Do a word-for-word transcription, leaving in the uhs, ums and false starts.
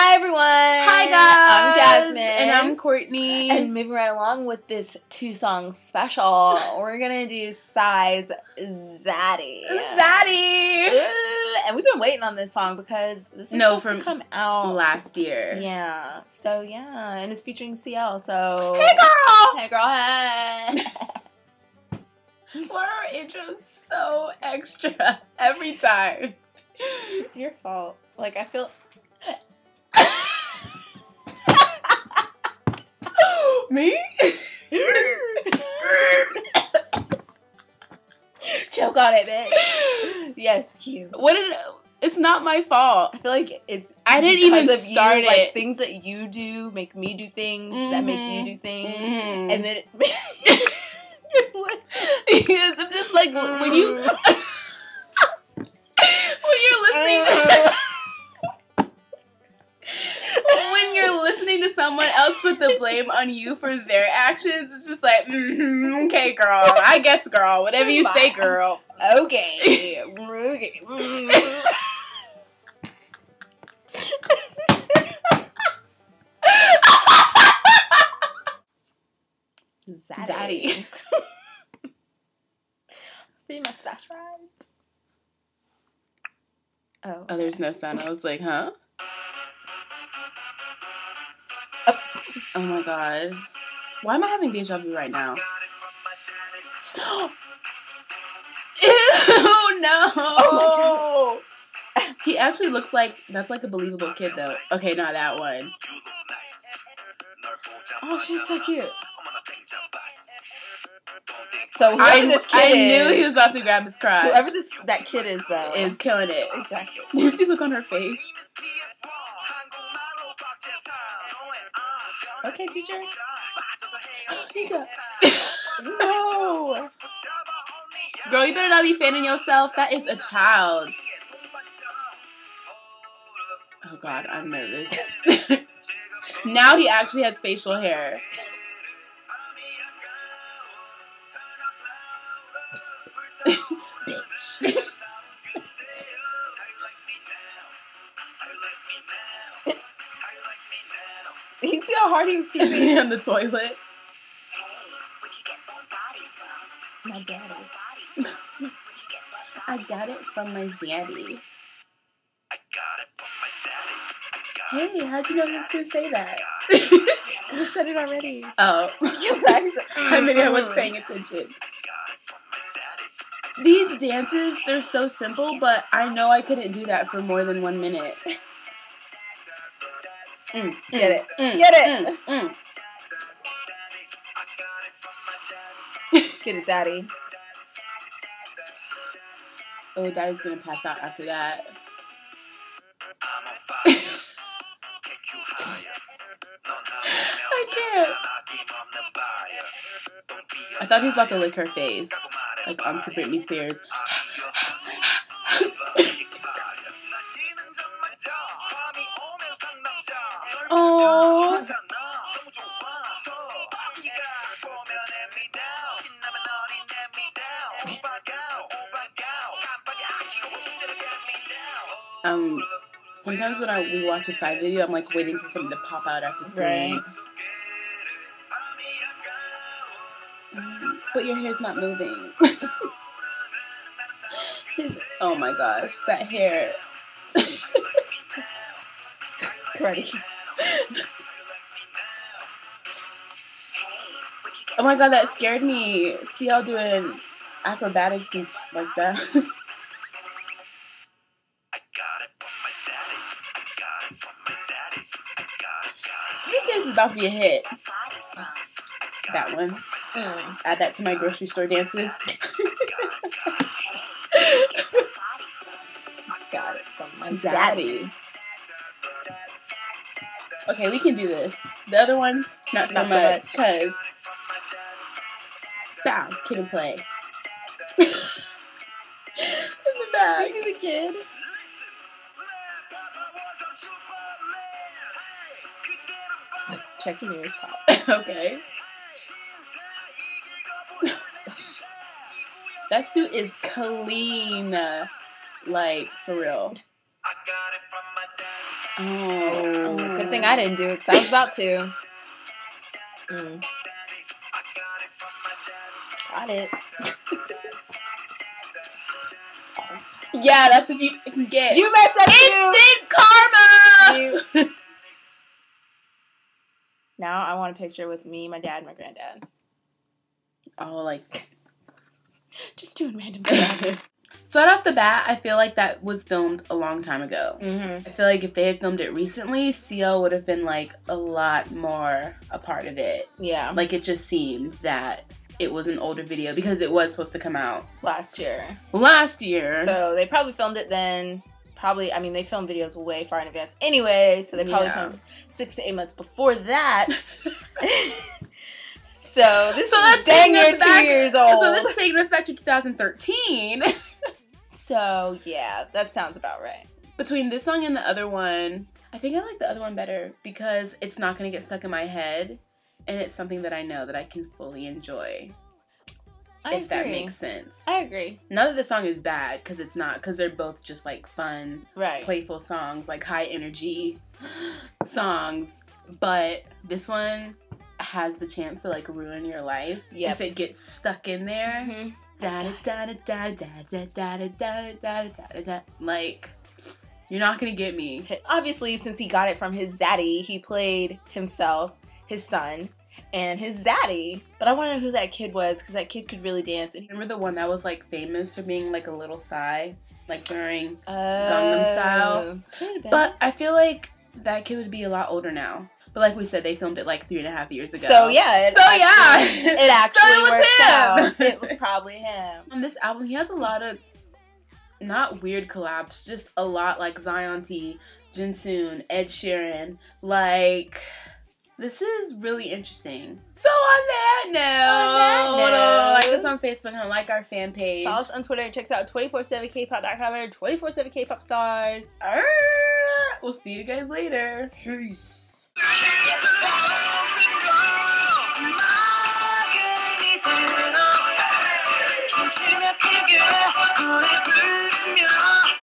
Hi everyone! Hi guys! I'm Jasmine. And I'm Cortney. And moving right along with this two song special, we're gonna do Psy's Zaddy. Zaddy! Ooh, and we've been waiting on this song because this is no, supposed to come out last year. Yeah. So yeah, and it's featuring C L, so... Hey girl! Hey girl, hey! Why are our intros so extra every time? It's your fault. Like, I feel... Me? Choke on it, bitch. Yes, you. What did... It's not my fault. I feel like it's... I didn't even of start you, it. Like, things that you do make me do things mm-hmm. that make you do things. Mm-hmm. And then... It yes, I'm just like, mm. when you... when you're listening to, when you're listening to someone else put the blame on you for their actions, it's just like, mm-hmm, okay, girl. I guess, girl. Whatever you Bye. say, girl. Okay. Okay. Zaddy. See my stash rides. Oh, okay. Oh, there's no sound. I was like, huh? Oh, oh my god. Why am I having deja vu right now? Ew, no! Oh my god. He actually looks like, that's like a believable kid though. Okay, not that one. Oh, she's so cute. So whoever I, this kid I is, knew he was about to grab his crotch. Whoever this that kid is though is killing it. Exactly. You see the look on her face. Okay, teacher. Teacher. No. Girl, you better not be fanning yourself. That is a child. Oh god, I'm nervous. Now he actually has facial hair. Bitch. You see how hard he was peeing on the toilet? Hey, where'd you get that body from? My daddy. I got it from my daddy. Hey, how'd you know he was gonna say that? You said it already. Oh. I mean, I wasn't paying attention. These dances, they're so simple, but I know I couldn't do that for more than one minute. Mm, mm, get it. Mm, get it. Mm, mm. Get it, daddy. Oh, daddy's gonna pass out after that. I can't. I thought he was about to lick her face. Like onto Britney Spears. Oh. Um. Sometimes when I we watch a side video, I'm like waiting for something to pop out at the screen. Right. But your hair's not moving. Oh my gosh, that hair. Ready. Oh my god, that scared me. See y'all doing acrobatics and like that. This dance is about to be a hit. That one. Mm. Add that to my grocery store dances. Got it from my daddy. Okay, we can do this. The other one, not so much, because bow, kid and play. In the back. You see the kid? Check the mirrors pop. Okay. That suit is clean, like, for real. I got it from my daddy. Oh. Good thing I didn't do it, because I was about to. Mm. Got it. Yeah, that's what you can get. You messed up. Instant karma! You. Now I want a picture with me, my dad, and my granddad. Oh, like... Just doing random stuff. So right off the bat, I feel like that was filmed a long time ago. Mm-hmm. I feel like if they had filmed it recently, C L would have been like a lot more a part of it. Yeah. Like it just seemed that it was an older video because it was supposed to come out last year. Last year. So they probably filmed it then. Probably, I mean, they filmed videos way far in advance anyway. So they probably yeah. filmed six to eight months before that. So this so is dang near two back, years old. So this is taking us back to two thousand thirteen. So yeah, that sounds about right. Between this song and the other one, I think I like the other one better because it's not going to get stuck in my head. And it's something that I know that I can fully enjoy. I if agree. That makes sense. I agree. Not that the song is bad, because it's not, because they're both just like fun, right. playful songs, like high energy songs. But this one has the chance to like ruin your life yep. if it gets stuck in there. Mm-hmm. Da da da da da da da da da da da da. Like, you're not gonna get me. Obviously, since he got it from his daddy, he played himself, his son, and his daddy. But I wonder who that kid was, because that kid could really dance. And remember the one that was like famous for being like a little psy, like during oh, Gangnam Style? But I feel like that kid would be a lot older now. But like we said, they filmed it like three and a half years ago. So yeah. It so actually, yeah. It actually so it worked him. Out. It was probably him. On this album, he has a lot of, not weird collabs, just a lot like Zion T, Jinsun, Ed Sheeran, like... This is really interesting. So on that note, on that note, like us on Facebook and like our fan page. Follow us on Twitter. Check us out two four seven k pop dot com and two four seven k pop stars. Arr, we'll see you guys later. Peace.